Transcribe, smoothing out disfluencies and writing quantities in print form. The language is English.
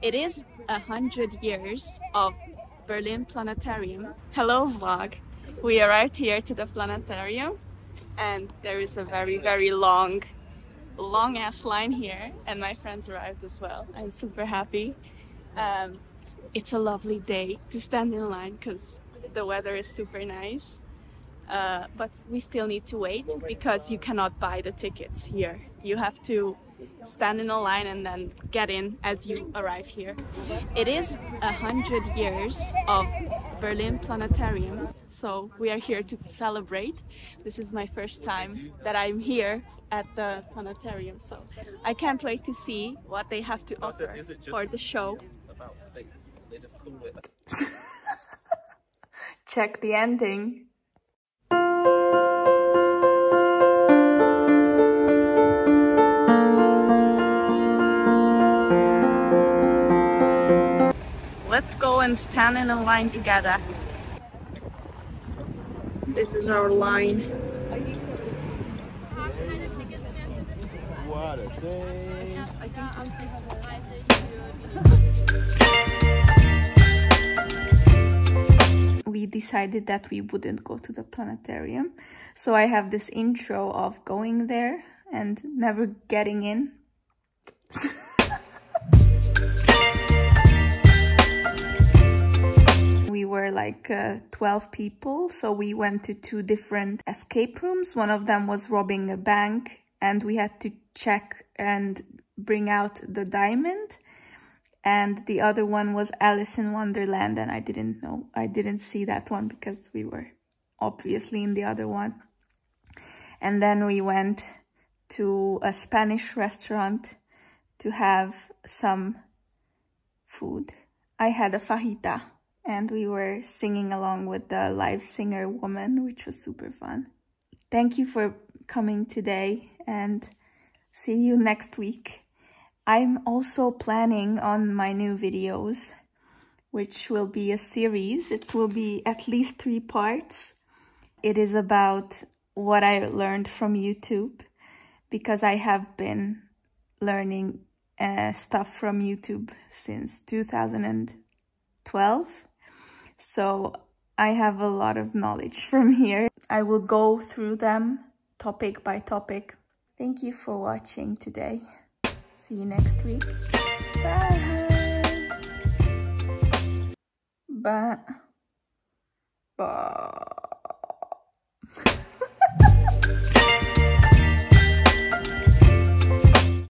It is 100 years of Berlin Planetarium. Hello vlog! We arrived here to the planetarium and there is a very long ass line here, and my friends arrived as well. I'm super happy. It's a lovely day to stand in line because the weather is super nice. But we still need to wait because you cannot buy the tickets here. You have to stand in a line and then get in as you arrive here. It is 100 years of Berlin Planetarium, so we are here to celebrate. This is my first time that I'm here at the planetarium, so I can't wait to see what they have to offer for the show. About space. They just call it. Check the ending. Let's go and stand in a line together. This is our line. What a day. We decided that we wouldn't go to the planetarium, so I have this intro of going there and never getting in. We were like 12 people, so we went to two different escape rooms. One of them was robbing a bank and we had to check and bring out the diamond, and the other one was Alice in Wonderland, and I didn't see that one because we were obviously in the other one. And then we went to a Spanish restaurant to have some food. I had a fajita. And we were singing along with the live singer woman, which was super fun. Thank you for coming today and see you next week. I'm also planning on my new videos, which will be a series. It will be at least 3 parts. It is about what I learned from YouTube, because I have been learning stuff from YouTube since 2012. So I have a lot of knowledge from here. I will go through them topic by topic. Thank you for watching today. See you next week. Bye. Bye. Bye.